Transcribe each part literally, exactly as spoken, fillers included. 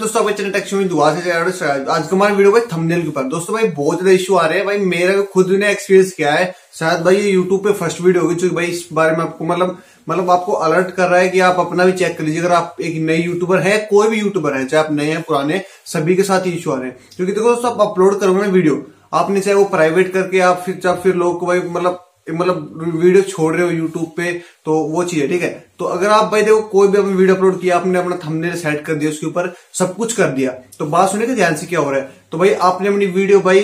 दोस्तों आज के हमारे वीडियो भाई थंबनेल के ऊपर दोस्तों भाई बहुत ज्यादा इश्यू आ रहे हैं भाई। मेरा खुद ने एक्सपीरियंस किया है, शायद भाई ये यूट्यूब पे फर्स्ट वीडियो होगी जो भाई इस बारे में आपको मतलब मतलब आपको अलर्ट कर रहा है कि आप अपना भी चेक कर लीजिए। अगर आप एक नए यूट्यूबर है, कोई भी यूट्यूबर है, चाहे आप नए हैं पुराने, सभी के साथ इश्यू आ रहे हैं। क्योंकि देखो दोस्तों, आप अपलोड करोगे ना वीडियो, आपने चाहे वो प्राइवेट करके आप फिर चाहे फिर लोग को भाई मतलब मतलब वीडियो छोड़ रहे हो यूट्यूब पे, तो वो चीज है ठीक है। तो अगर आप भाई देखो कोई भी अपने वीडियो अपलोड किया, आपने अपना थंबनेल सेट कर दिया, उसके ऊपर सब कुछ कर दिया, तो बात सुनिए कि ध्यान से क्या हो रहा है। तो भाई आपने अपनी वीडियो भाई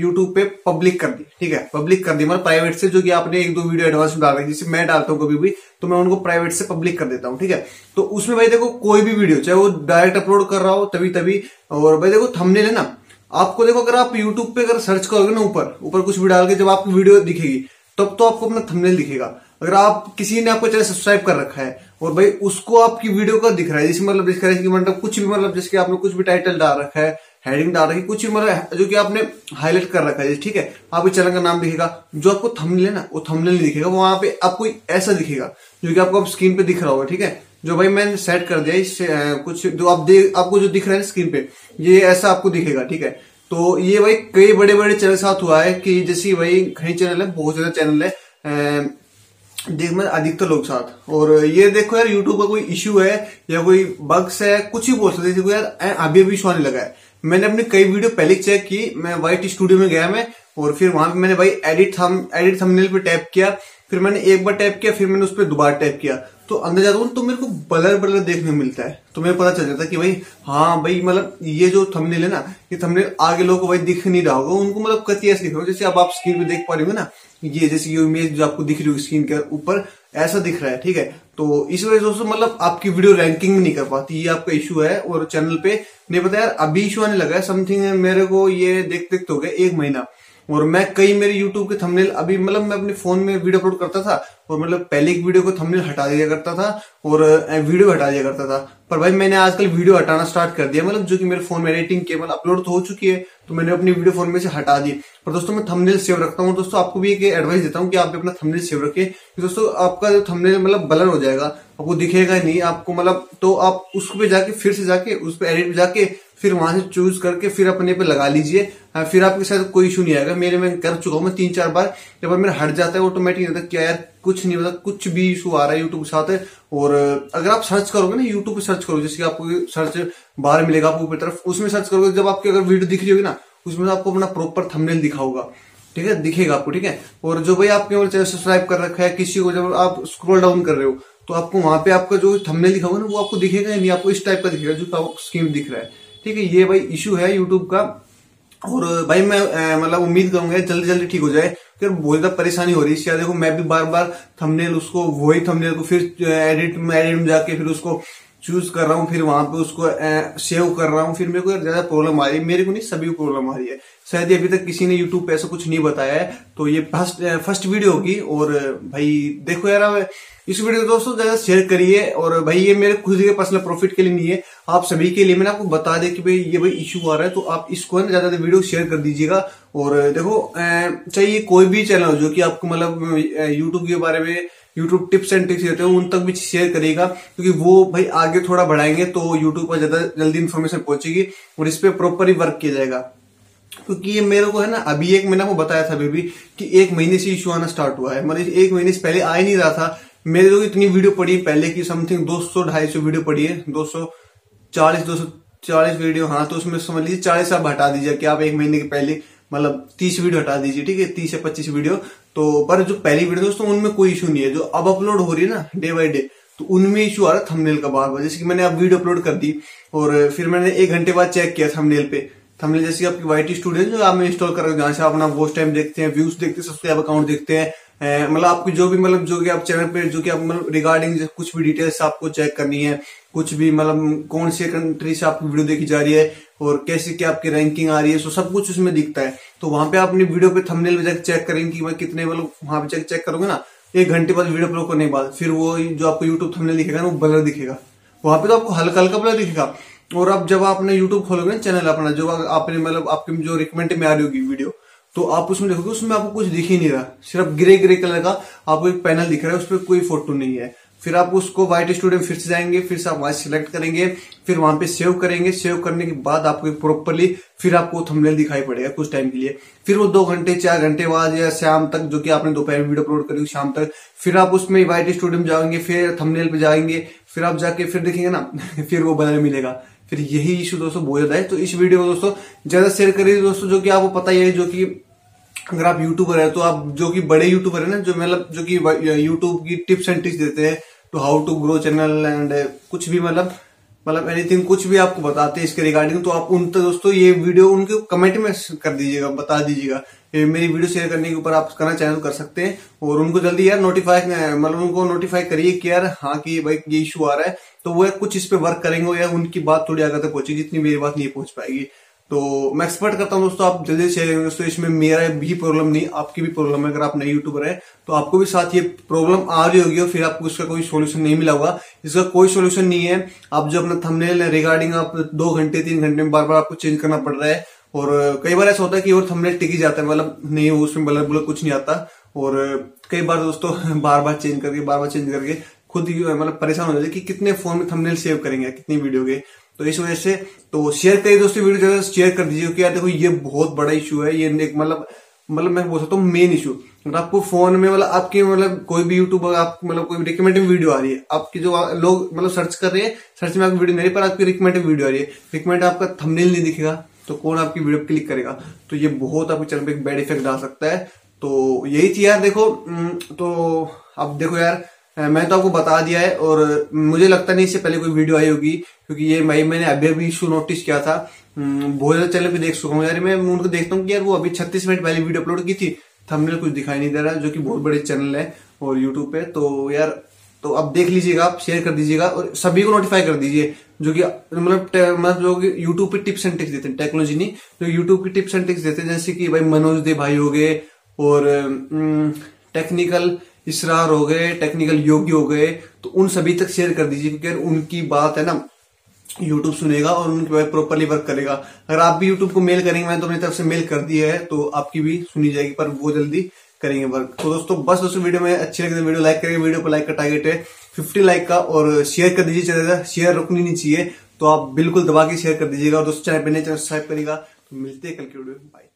यूट्यूब पे पब्लिक कर दी, ठीक है, पब्लिक कर दी मतलब प्राइवेट से, जो कि आपने एक दो वीडियो एडवांस में डाल रखी, जैसे मैं डालता हूँ कभी भी तो मैं उनको प्राइवेट से पब्लिक कर देता हूँ ठीक है। तो उसमें भाई देखो कोई भी वीडियो चाहे वो डायरेक्ट अपलोड कर रहा हो तभी तभी और भाई देखो थंबनेल है ना, आपको देखो अगर आप यूट्यूब पे अगर सर्च करोगे ना ऊपर ऊपर कुछ भी डाल के, जब आपकी वीडियो दिखेगी तब तो आपको अपना थंबनेल दिखेगा। अगर आप किसी ने आपको चैनल सब्सक्राइब कर रखा है और भाई उसको आपकी वीडियो का दिख रहा है, जिसमें मतलब जिसका मतलब कुछ भी मतलब जिसके आपने कुछ भी टाइटल डाल रखा है, हेडिंग डाल रखी, कुछ भी मतलब जो कि आपने हाईलाइट कर रखा है ठीक है, आपके चैनल का नाम दिखेगा। जो आपको थंबनेल है ना वो थंबनेल नहीं दिखेगा, वहां पे आपको ऐसा दिखेगा जो कि आपको स्क्रीन पे दिख रहा होगा ठीक है। जो भाई मैंने सेट कर दिया इससे कुछ जो आप देख आपको जो दिख रहा है स्क्रीन पे, ये ऐसा आपको दिखेगा ठीक है। तो ये भाई कई बड़े बड़े चैनल साथ हुआ है कि जैसे भाई कई चैनल है, बहुत ज्यादा चैनल है देख में अधिकतर लोग साथ। और ये देखो यार यूट्यूब का कोई इश्यू है या कोई बग्स है, कुछ ही बोल सकते हैं यार, अभी अभी इशू आने लगा है। मैंने अपनी कई वीडियो पहले चेक की, मैं वाइट स्टूडियो में गया मैं और फिर वहां पे मैंने भाई एडिट थम एडिट थंबनेल पे टैप किया, फिर मैंने एक बार टैप किया, फिर मैंने उस पर दोबारा टैप किया, तो अंदर जाता हूँ तो मेरे को बलर बलर देखने मिलता है। तो मेरे पता चल जाता है कि भाई हाँ भाई मतलब ये जो थंबनेल है ना, ये थंबनेल आगे लोगों को भाई दिख नहीं रहा होगा, उनको मतलब कति ऐसे दिख रहा होगा जैसे अब आप स्क्रीन पे देख पा रहे हो ना, ये जैसे ये इमेज जो आपको दिख रही होगी स्क्रीन के ऊपर ऐसा दिख रहा है ठीक है। तो इस वजह से दोस्तों मतलब आपकी वीडियो रैंकिंग नहीं कर पाती, ये आपका इशू है। और चैनल पे नहीं पता यार अभी इशू आने लगा है, समथिंग मेरे को ये देख देखते हो गया एक महीना। और मैं कई मेरे यूट्यूब के थंबनेल अभी मतलब मैं अपने फोन में वीडियो अपलोड करता था और मतलब पहले एक वीडियो को थंबनेल हटा दिया करता था और वीडियो हटा दिया करता था, पर भाई मैंने आजकल वीडियो हटाना स्टार्ट कर दिया, मतलब जो कि मेरे फोन में एडिटिंग के मतलब अपलोड तो हो चुकी है, तो मैंने अपनी वीडियो फोन में से हटा दी। पर दोस्तों मैं थंबनेल सेव रखता हूँ, दोस्तों आपको भी एक एडवाइस देता हूँ कि आप अपना थंबनेल सेव रखें। दोस्तों आपका जो थंबनेल मतलब ब्लर हो जाएगा, आपको दिखेगा नहीं, आपको मतलब तो आप उस पे जाके फिर से जाके उस पे एडिट पे जाके फिर वहां से चूज करके फिर अपने पे लगा लीजिए, फिर आपके साथ कोई इशू नहीं आएगा। मेरे मैं कर चुका हूँ मैं तीन चार बार, जब मेरा हट जाता है ऑटोमेटिक नहीं होता क्या यार, कुछ नहीं होता, कुछ भी इशू आ रहा है यूट्यूब के साथ है। और अगर आप सर्च करोगे ना यूट्यूब पे सर्च करोगे, जैसे आपको सर्च बाहर मिलेगा आपको ऊपर तरफ, उसमें सर्च करोगे, जब आपकी अगर वीडियो दिख रही होगी ना उसमें आपको अपना प्रॉपर थंबनेल दिखा होगा ठीक है, दिखेगा आपको ठीक है। और जो भाई आपके चैनल सब्सक्राइब कर रखा है किसी को, जब आप स्क्रॉल डाउन कर रहे हो तो आपको वहां पे आपका जो थंबनेल लिखा होगा ना वो आपको दिखेगा या नहीं, आपको इस टाइप का दिखेगा जो आपको स्क्रीन दिख रहा है ठीक है। ये भाई इशू है यूट्यूब का, और भाई मैं मतलब उम्मीद करूंगा जल्दी जल्दी ठीक हो जाए, फिर बहुत ज्यादा परेशानी हो रही है इससे। देखो मैं भी बार बार थंबनेल उसको वही थंबनेल को फिर एडिट में एडिट में जाके फिर उसको चूज कर रहा हूँ, फिर वहां पे उसको सेव कर रहा हूँ, फिर मेरे को ज्यादा प्रॉब्लम आ रही है। मेरे को नहीं, सभी को प्रॉब्लम आ रही है, शायद अभी तक किसी ने यूट्यूब पे ऐसा कुछ नहीं बताया है। तो ये फर्स्ट फर्स्ट वीडियो होगी और भाई देखो यार इस वीडियो को दोस्तों ज्यादा शेयर करिए। और भाई ये मेरे खुद के पर्सनल प्रॉफिट के लिए नहीं है, आप सभी के लिए। मैंने आपको बता दिया कि भाई ये भाई इश्यू आ रहा है, तो आप इसको ना ज्यादा वीडियो शेयर कर दीजिएगा। और देखो चाहिए कोई भी चैनल हो जो कि आपको मतलब यूट्यूब के बारे में यूट्यूब टिप्स एंड ट्रिक्स देते हो, उन तक भी शेयर करिएगा, क्योंकि वो भाई आगे थोड़ा बढ़ाएंगे तो यूट्यूब पर ज्यादा जल्दी इन्फॉर्मेशन पहुंचेगी और इस पर प्रॉपर ही वर्क किया जाएगा। क्योंकि ये मेरे को है ना अभी एक महीना को बताया था बेबी कि एक महीने से इश्यू आना स्टार्ट हुआ है, मतलब एक महीने से पहले आ ही नहीं रहा था। मेरे को इतनी वीडियो पड़ी पहले की समथिंग दो सौ ढाई सौ वीडियो पड़ी है, दो सौ चालीस दो सौ चालीस वीडियो हाँ, तो उसमें समझ लीजिए चालीस आप हटा दीजिए कि आप एक महीने के पहले मतलब तीस वीडियो हटा दीजिए ठीक है, तीस या पच्चीस वीडियो। तो पर जो पहली वीडियो दोस्तों उनमें कोई इशू नहीं है, जो अब अपलोड हो रही है ना डे बाय डे, तो उनमें इशू आ रहा है थंबनेल का बार बार। जैसे कि मैंने अब वीडियो अपलोड कर दी और फिर मैंने एक घंटे बाद चेक किया थंबनेल पे, थंबनेल जैसे आपकी वाईटी स्टूडियो जो आप इंस्टॉल कर रहे हो, जहां से आप अपना वॉच टाइम देखते हैं, व्यूज देखते हैं, सब्सक्राइब अकाउंट देखते हैं, मतलब आपकी जो भी मतलब जो कि आप चैनल पे जो कि आप मतलब रिगार्डिंग कुछ भी डिटेल्स आपको चेक करनी है, कुछ भी मतलब कौन से कंट्री से आपकी वीडियो देखी जा रही है और कैसे क्या आपकी रैंकिंग आ रही है, सो सब कुछ उसमें दिखता है। तो वहां पे आप अपनी वीडियो पे थंबनेल पे जाकर चेक करेंगे कि कितने मतलब वहां पे चेक चेक करोगे ना एक घंटे बाद वीडियो अपलोड करने के बाद, फिर वो जो आपको यूट्यूब थंबनेल दिखेगा ना वो ब्लर दिखेगा, वहां पे तो आपको हल्का हल्का ब्लर दिखेगा। और अब जब आपने यूट्यूब खोलोगे ना चैनल अपना, जो आपने मतलब आपके जो रिकमेंड में आ रही होगी वीडियो, तो आप उसमें देखोगे उसमें आपको कुछ दिख ही नहीं रहा, सिर्फ ग्रे ग्रे कलर का आपको एक पैनल दिख रहा है, उस पर कोई फोटो नहीं है। फिर आप उसको वाइट स्टूडियो में फिर से जाएंगे, फिर से आप वहां सिलेक्ट करेंगे, फिर वहां पे सेव करेंगे। सेव करने के बाद आपको प्रॉपरली फिर आपको थंबनेल दिखाई पड़ेगा कुछ टाइम के लिए। फिर वो दो घंटे चार घंटे बाद या शाम तक, जो कि आपने दोपहर में वीडियो अपलोड करी शाम तक, फिर आप उसमें वाइट स्टूडियो में जाएंगे, फिर थंबनेल पे जाएंगे, फिर आप जाके फिर देखेंगे ना, फिर वो बनाने मिलेगा। फिर यही इशू दोस्तों बहुत ज्यादा है। तो इस वीडियो को दोस्तों ज्यादा शेयर करिए दोस्तों, जो कि आपको पता ही है, जो कि अगर आप यूट्यूबर है तो आप जो कि बड़े यूट्यूबर है ना, जो मतलब जो कि यूट्यूब की टिप्स एंड ट्रिक्स देते हैं, तो how to grow channel and कुछ भी मतलब मतलब एनीथिंग कुछ भी आपको बताते हैं इसके रिगार्डिंग, तो आप उन तक दोस्तों ये वीडियो उनके कमेंट में कर दीजिएगा, बता दीजिएगा मेरी वीडियो शेयर करने के ऊपर आप करना चाहें तो कर सकते हैं। और उनको जल्दी यार नोटिफाई मतलब उनको नोटिफाई करिए कि यार हाँ कि भाई ये इशू आ रहा है, तो वो कुछ इस पे वर्क करेंगे या उनकी बात थोड़ी आगे तक पहुंचेगी जितनी मेरी बात नहीं पहुंच पाएगी। तो मैं एक्सपेक्ट करता हूं दोस्तों आप जल्दी शेयर करेंगे दोस्तों। इसमें मेरा भी प्रॉब्लम नहीं, आपकी भी प्रॉब्लम है। अगर आप नए यूट्यूबर हैं तो आपको भी साथ ये प्रॉब्लम आ रही होगी और फिर आपको इसका कोई सॉल्यूशन नहीं मिला होगा। इसका कोई सॉल्यूशन नहीं है। आप जो अपना थंबनेल रिगार्डिंग आप दो घंटे तीन घंटे में बार बार आपको चेंज करना पड़ रहा है, और कई बार ऐसा होता है कि और थंबनेल टिक ही जाता है, मतलब नहीं हो उसमें बलर बुलर कुछ नहीं आता। और कई बार दोस्तों बार बार चेंज करके बार बार चेंज करके खुद मतलब परेशान हो जाते हैं कि कितने फोन में थंबनेल सेव करेंगे कितनी वीडियो के। तो इस वजह से तो शेयर करिए दोस्तों, वीडियो ज्यादा शेयर कर दीजिए, क्योंकि यार देखो ये बहुत बड़ा इशू है। ये मतलब मतलब मैं बोल सकता हूँ मेन इशू, आपको फोन में मतलब आपके मतलब कोई भी यूट्यूब आप मतलब कोई रिकमेंडेड वीडियो आ रही है, आपकी जो लोग मतलब सर्च कर रहे हैं, सर्च में आपकी वीडियो नहीं पर आपकी रिकमेंडेड वीडियो आ रही है, रिकमेंड आपका थंबनेल नहीं दिखेगा तो कौन आपकी वीडियो पे क्लिक करेगा। तो ये बहुत आपके चैनल पे एक बैड इफेक्ट आ सकता है। तो यही थी यार देखो, तो अब देखो यार मैं तो आपको बता दिया है, और मुझे लगता नहीं इससे पहले कोई वीडियो आई होगी, क्योंकि ये मैं मैंने अभी अभी इशू नोटिस किया था। बहुत ज्यादा चैनल पे देख चुका हूँ यार, मैं उनको देखता हूँ कि यार वो अभी छत्तीस मिनट पहले वीडियो अपलोड की थी, थंबनेल कुछ दिखाई नहीं दे रहा, जो कि बहुत बड़े चैनल है और यूट्यूब पे। तो यार तो अब देख लीजिएगा, आप शेयर कर दीजिएगा और सभी को नोटिफाई कर दीजिए, जो कि मतलब मतलब जो यूट्यूब पे टिप्स एंड ट्रिक्स देते हैं, टेक्नोलॉजी नहीं जो यूट्यूब की टिप्स एंड ट्रिक्स देते हैं, जैसे कि भाई मनोज दे भाई हो गए, और टेक्निकल इसरार हो गए, टेक्निकल योगी हो गए, तो उन सभी तक शेयर कर दीजिए, क्योंकि उनकी बात है ना यूट्यूब सुनेगा और उनके प्रॉपरली वर्क करेगा। अगर आप भी यूट्यूब को मेल करेंगे, मैंने तो अपनी तरफ से मेल कर दिया है, तो आपकी भी सुनी जाएगी, पर वो जल्दी करेंगे वर्क। तो दोस्तों बस दोस्तों वीडियो में अच्छे लगे वीडियो लाइक करेंगे, वीडियो पर लाइक का टारगेट है पचास लाइक का, और शेयर कर दीजिए, ज्यादा शेयर रुकनी नहीं चाहिए, तो आप बिल्कुल दबा के शेयर कर दीजिएगा। और दोस्तों चैनल पर नए चैनल सब्सक्राइब करिएगा। तो मिलते हैं कल की वीडियो में, बाय।